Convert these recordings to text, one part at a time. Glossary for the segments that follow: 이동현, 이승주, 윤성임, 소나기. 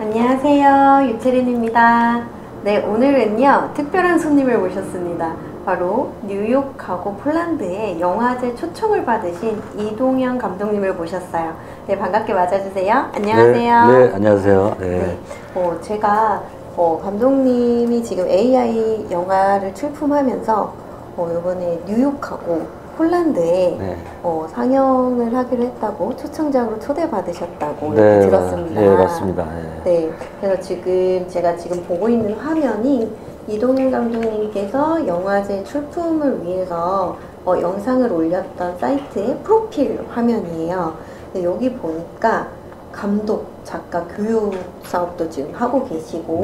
안녕하세요, 유채린입니다. 네, 오늘은요 특별한 손님을 모셨습니다. 바로 뉴욕하고 폴란드의 영화제 초청을 받으신 이동현 감독님을 모셨어요. 네, 반갑게 맞아주세요. 안녕하세요. 네, 안녕하세요. 네. 제가 감독님이 지금 AI 영화를 출품하면서 이번에 뉴욕하고 폴란드에 상영을 하기로 했다고 초청장으로 초대받으셨다고 이렇게 들었습니다. 네, 맞습니다. 네, 그래서 제가 지금 보고 있는 화면이 이동현 감독님께서 영화제 출품을 위해서 영상을 올렸던 사이트의 프로필 화면이에요. 근데 여기 보니까 감독, 작가, 교육 사업도 지금 하고 계시고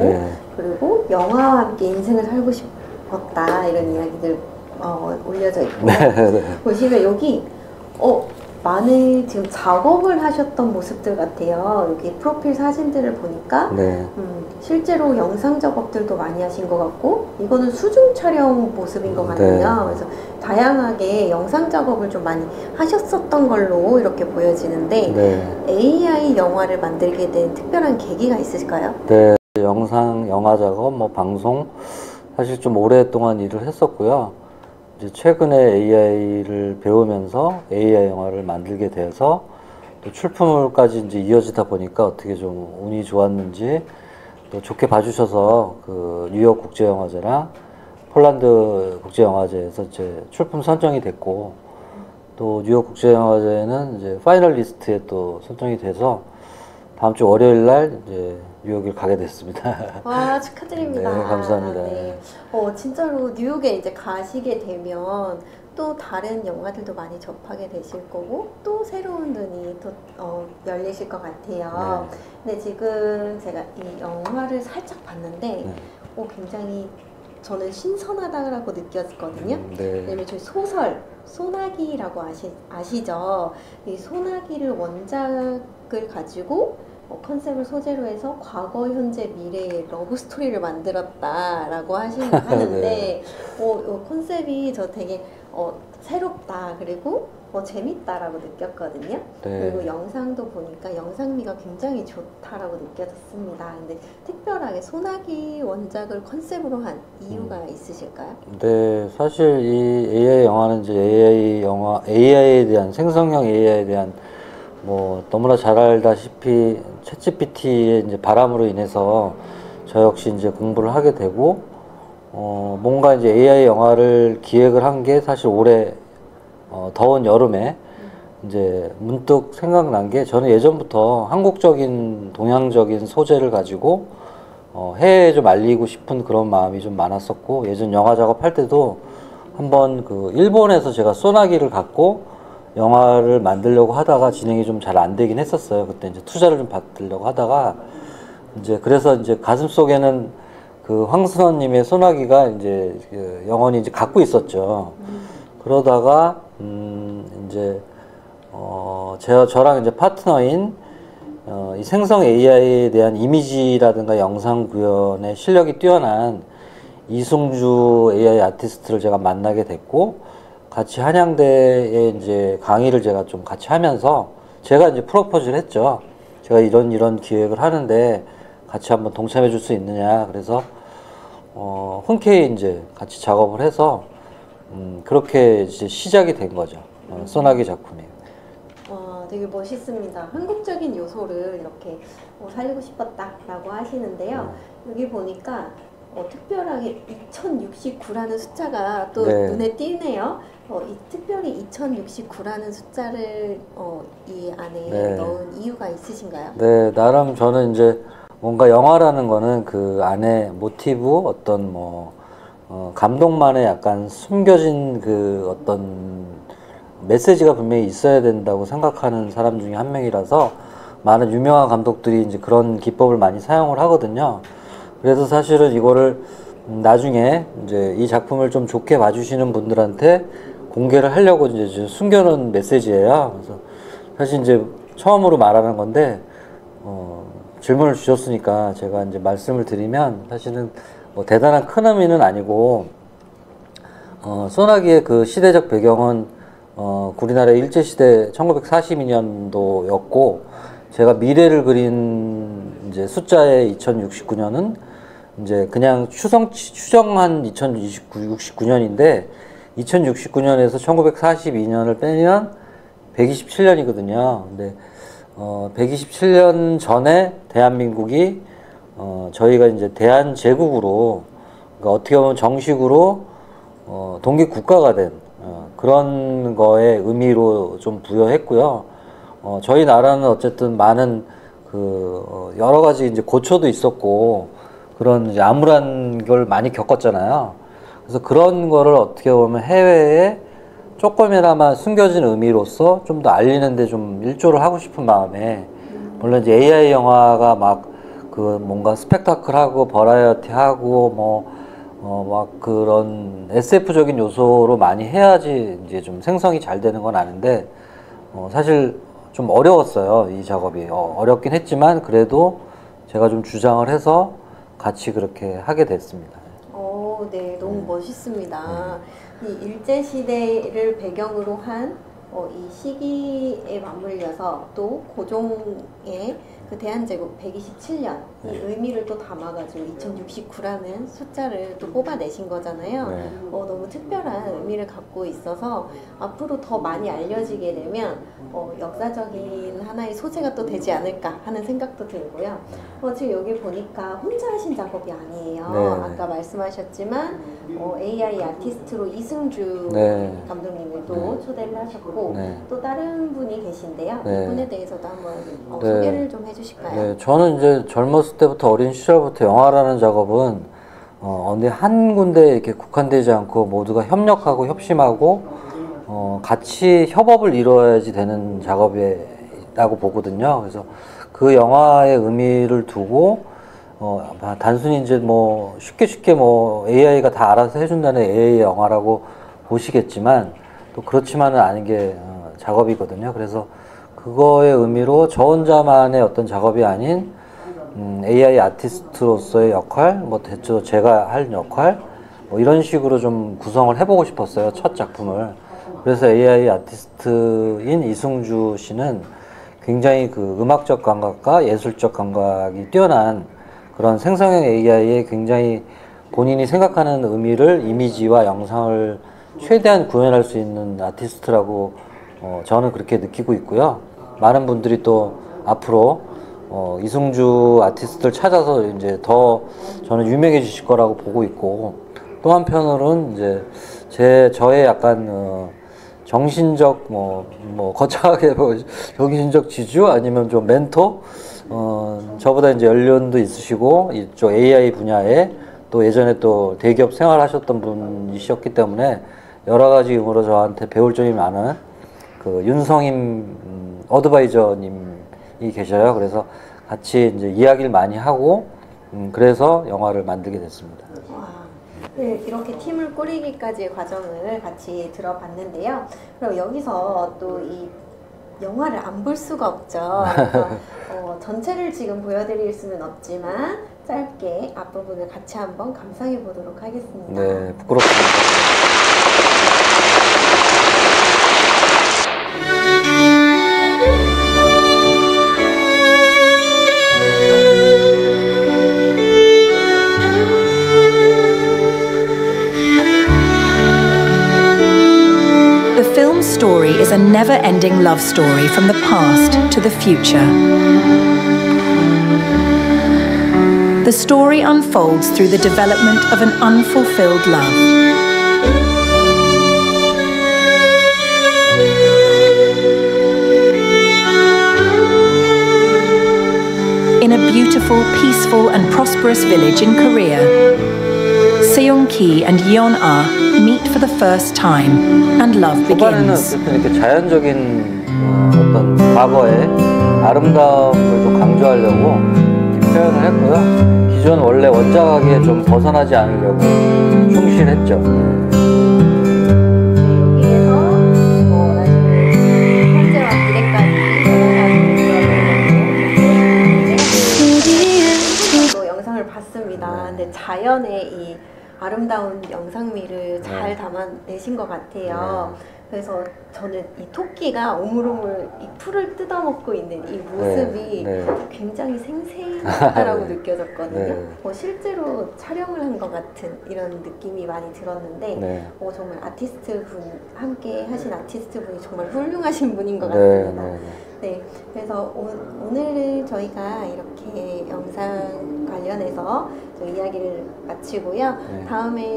그리고 영화와 함께 인생을 살고 싶었다 이런 이야기들 올려져 있고 보시면 여기 많은 지금 작업을 하셨던 모습들 같아요. 여기 프로필 사진들을 보니까 실제로 영상 작업들도 많이 하신 것 같고 이거는 수중 촬영 모습인 것 같아요. 그래서 다양하게 영상 작업을 좀 많이 하셨었던 걸로 이렇게 보여지는데 AI 영화를 만들게 된 특별한 계기가 있을까요? 네, 영상, 영화 작업, 뭐 방송 사실 좀 오랫동안 일을 했었고요. 이제 최근에 AI를 배우면서 AI 영화를 만들게 돼서 또 출품까지 이제 이어지다 보니까 어떻게 좀 운이 좋았는지 또 좋게 봐주셔서 그 뉴욕 국제영화제랑 폴란드 국제영화제에서 이제 출품 선정이 됐고 또 뉴욕 국제영화제는 이제 파이널리스트에 또 선정이 돼서 다음 주 월요일 날 이제 뉴욕을 가게 됐습니다. 와, 축하드립니다. 네, 감사합니다. 네. 진짜로 뉴욕에 이제 가시게 되면 또 다른 영화들도 많이 접하게 되실 거고 또 새로운 눈이 또 열리실 것 같아요. 네. 근데 지금 제가 이 영화를 살짝 봤는데 굉장히 저는 신선하다고 느꼈거든요. 왜냐면 저희 소설 소나기라고 아시죠? 이 소나기를 원작을 가지고 컨셉을 소재로 해서 과거, 현재, 미래의 러브스토리를 만들었다라고 하는데 컨셉이 저 되게 새롭다 그리고 재밌다라고 느꼈거든요. 그리고 영상도 보니까 영상미가 굉장히 좋다라고 느껴졌습니다. 근데 특별하게 소나기 원작을 컨셉으로 한 이유가 있으실까요? 네, 사실 이 AI 영화는 이제 AI에 대한 생성형 AI에 대한 뭐 너무나 잘 알다시피 챗GPT의 이제 바람으로 인해서 저 역시 이제 공부를 하게 되고 뭔가 이제 AI 영화를 기획을 한 게 사실 올해 더운 여름에 이제 문득 생각난 게 저는 예전부터 한국적인 동양적인 소재를 가지고 해외에 좀 알리고 싶은 그런 마음이 좀 많았었고 예전 영화 작업할 때도 한번 그 일본에서 제가 소나기를 갖고 영화를 만들려고 하다가 진행이 좀 잘 안 되긴 했었어요. 그때 이제 투자를 좀 받으려고 하다가 이제 그래서 이제 가슴 속에는 그 황순원님의 소나기가 이제 영원히 이제 갖고 있었죠. 그러다가 이제 저랑 이제 파트너인 이 생성 AI에 대한 이미지라든가 영상 구현에 실력이 뛰어난 이승주 AI 아티스트를 제가 만나게 됐고. 같이 한양대에 이제 강의를 제가 좀 같이 하면서 제가 이제 프로포즈를 했죠. 제가 이런 기획을 하는데 같이 한번 동참해 줄 수 있느냐. 그래서 흔쾌히 이제 같이 작업을 해서 그렇게 이제 시작이 된 거죠. 소나기 작품이. 와, 되게 멋있습니다. 한국적인 요소를 이렇게 살리고 싶었다라고 하시는데요. 여기 보니까 특별하게 2069라는 숫자가 또 눈에 띄네요. 특별히 2069라는 숫자를 이 안에 넣은 이유가 있으신가요? 네, 나름 저는 이제 뭔가 영화라는 거는 그 안에 모티브 어떤 감독만의 약간 숨겨진 그 어떤 메시지가 분명히 있어야 된다고 생각하는 사람 중에 한 명이라서 많은 유명한 감독들이 이제 그런 기법을 많이 사용을 하거든요. 그래서 사실은 이거를 나중에 이제 이 작품을 좀 좋게 봐주시는 분들한테 공개를 하려고 이제 숨겨놓은 메시지예요. 그래서 사실 이제 처음으로 말하는 건데 질문을 주셨으니까 제가 이제 말씀을 드리면 사실은 뭐 대단한 큰 의미는 아니고 소나기의 그 시대적 배경은 우리나라 일제 시대 1942년도였고 제가 미래를 그린 이제 숫자에 2069년은 이제 그냥 추정한 2069년인데 2069년에서 1942년을 빼면 127년이거든요. 근데 127년 전에 대한민국이 저희가 이제 대한제국으로, 그러니까 어떻게 보면 정식으로 독립국가가 된 그런 거에 의미로 좀 부여했고요. 저희 나라는 어쨌든 많은 여러 가지 이제 고초도 있었고 그런 이제 암울한 걸 많이 겪었잖아요. 그래서 그런 거를 어떻게 보면 해외에 조금이나마 숨겨진 의미로서 좀 더 알리는 데 좀 일조를 하고 싶은 마음에, 물론 이제 AI 영화가 막 뭔가 스펙타클하고 버라이어티하고 막 그런 SF적인 요소로 많이 해야지 이제 좀 생성이 잘 되는 건 아는데, 사실 좀 어려웠어요. 이 작업이 어렵긴 했지만 그래도 제가 좀 주장을 해서 같이 그렇게 하게 됐습니다. 오, 네, 너무 멋있습니다. 이 일제시대를 배경으로 한 이 시기에 맞물려서 또 고종의 그 대한제국 127년 이 의미를 또 담아가지고 2069라는 숫자를 또 뽑아내신 거잖아요. 너무 특별한 의미를 갖고 있어서 앞으로 더 많이 알려지게 되면 역사적인 하나의 소재가 또 되지 않을까 하는 생각도 들고요. 지금 여기 보니까 혼자 하신 작업이 아니에요. 아까 말씀하셨지만 AI 아티스트로 이승주 감독님을 또 초대를 하셨고 또 다른 분이 계신데요. 이분에 대해서도 한번 소개를 좀 해주세요. 네, 저는 이제 젊었을 때부터, 어린 시절부터 영화라는 작업은 어느 한 군데 이렇게 국한되지 않고 모두가 협력하고 협심하고 같이 협업을 이뤄야지 되는 작업이라고 보거든요. 그래서 그 영화의 의미를 두고 단순히 이제 뭐 쉽게 AI가 다 알아서 해준다는 AI 영화라고 보시겠지만 또 그렇지만은 않은 게 작업이거든요. 그래서 그거의 의미로 저 혼자만의 어떤 작업이 아닌 AI 아티스트로서의 역할, 뭐 대체로 제가 할 역할, 뭐 이런 식으로 좀 구성을 해보고 싶었어요, 첫 작품을. 그래서 AI 아티스트인 이승주 씨는 굉장히 그 음악적 감각과 예술적 감각이 뛰어난 그런 생성형 AI에 굉장히 본인이 생각하는 의미를 이미지와 영상을 최대한 구현할 수 있는 아티스트라고 저는 그렇게 느끼고 있고요. 많은 분들이 또 앞으로 이승주 아티스트를 찾아서 이제 더 저는 유명해지실 거라고 보고 있고, 또 한편으로는 이제 저의 약간 정신적 거창하게 정신적 지주 아니면 좀 멘토, 저보다 이제 연륜도 있으시고 이쪽 AI 분야에 또 예전에 또 대기업 생활하셨던 분이셨기 때문에 여러 가지 의미로 저한테 배울 점이 많은 그 윤성임 어드바이저님이 계셔요. 그래서 같이 이제 이야기를 많이 하고 그래서 영화를 만들게 됐습니다. 와, 네, 이렇게 팀을 꾸리기까지의 과정을 같이 들어봤는데요. 그럼 여기서 또 이 영화를 안 볼 수가 없죠. 그래서 전체를 지금 보여드릴 수는 없지만 짧게 앞부분을 같이 한번 감상해 보도록 하겠습니다. 네, 부끄럽습니다. The story is a never-ending love story from the past to the future. The story unfolds through the development of an unfulfilled love. In a beautiful, peaceful and prosperous village in Korea, Seung-ki and Yeon-ah meet for the first time and love begins. 초반에는 이렇게 자연적인 어떤 과거의 아름다움을 좀 강조하려고 표현을 했고요. 기존 원래 원작에 좀 벗어나지 않으려고 충실했죠. 자연의 이 아름다운 영상미를 잘 담아내신 것 같아요. 그래서 저는 이 토끼가 오물오물 이 풀을 뜯어먹고 있는 이 모습이 굉장히 생생하다고 느껴졌거든요. 실제로 촬영을 한 것 같은 이런 느낌이 많이 들었는데 정말 아티스트분, 함께 하신 아티스트분이 정말 훌륭하신 분인 것 같습니다. 그래서 오늘은 저희가 이렇게 영상 관련해서 이야기를 마치고요.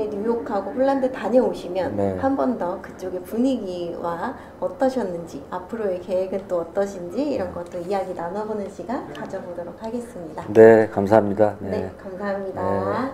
다음에 뉴욕하고 폴란드 다녀오시면 한 번 더 그쪽의 분위기와 어떠셨는지, 앞으로의 계획은 또 어떠신지 이런 것도 이야기 나눠보는 시간 가져보도록 하겠습니다. 네, 감사합니다. 네, 감사합니다.